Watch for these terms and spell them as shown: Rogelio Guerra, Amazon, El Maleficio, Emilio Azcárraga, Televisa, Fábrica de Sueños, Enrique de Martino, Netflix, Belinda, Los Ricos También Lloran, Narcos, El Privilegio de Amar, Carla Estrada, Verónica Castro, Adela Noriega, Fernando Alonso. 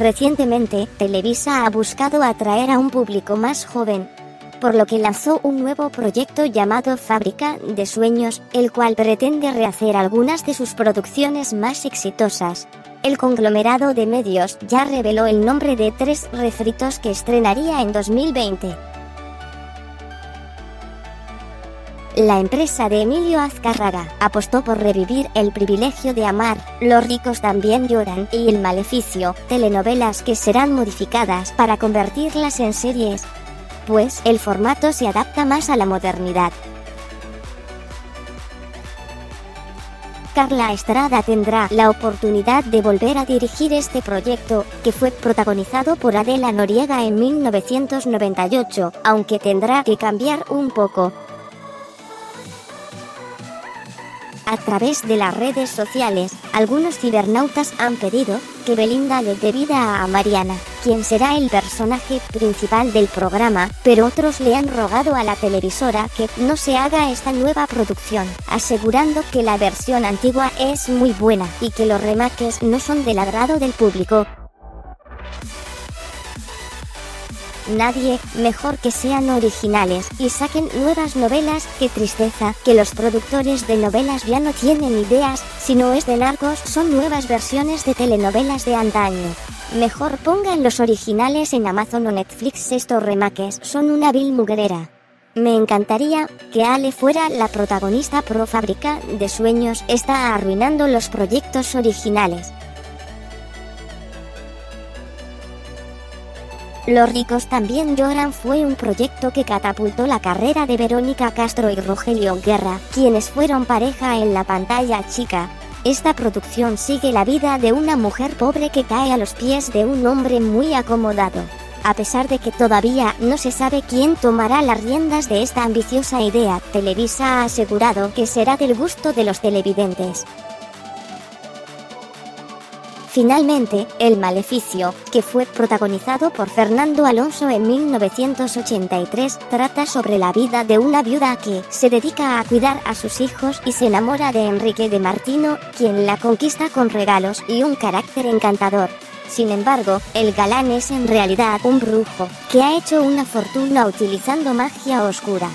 Recientemente, Televisa ha buscado atraer a un público más joven, por lo que lanzó un nuevo proyecto llamado Fábrica de Sueños, el cual pretende rehacer algunas de sus producciones más exitosas. El conglomerado de medios ya reveló el nombre de 3 refritos que estrenaría en 2020. La empresa de Emilio Azcárraga apostó por revivir El Privilegio de Amar, Los Ricos También Lloran y El Maleficio, telenovelas que serán modificadas para convertirlas en series, pues el formato se adapta más a la modernidad. Carla Estrada tendrá la oportunidad de volver a dirigir este proyecto, que fue protagonizado por Adela Noriega en 1998, aunque tendrá que cambiar un poco. A través de las redes sociales, algunos cibernautas han pedido que Belinda le dé vida a Mariana, quien será el personaje principal del programa, pero otros le han rogado a la televisora que no se haga esta nueva producción, asegurando que la versión antigua es muy buena y que los remakes no son del agrado del público. Nadie, mejor que sean originales y saquen nuevas novelas. Qué tristeza que los productores de novelas ya no tienen ideas, si no es de Narcos son nuevas versiones de telenovelas de antaño. Mejor pongan los originales en Amazon o Netflix, estos remakes son una vil mugrera. Me encantaría que Ale fuera la protagonista, pero Fábrica de Sueños está arruinando los proyectos originales. Los Ricos También Lloran fue un proyecto que catapultó la carrera de Verónica Castro y Rogelio Guerra, quienes fueron pareja en la pantalla chica. Esta producción sigue la vida de una mujer pobre que cae a los pies de un hombre muy acomodado. A pesar de que todavía no se sabe quién tomará las riendas de esta ambiciosa idea, Televisa ha asegurado que será del gusto de los televidentes. Finalmente, El Maleficio, que fue protagonizado por Fernando Alonso en 1983, trata sobre la vida de una viuda que se dedica a cuidar a sus hijos y se enamora de Enrique de Martino, quien la conquista con regalos y un carácter encantador. Sin embargo, el galán es en realidad un brujo, que ha hecho una fortuna utilizando magia oscura.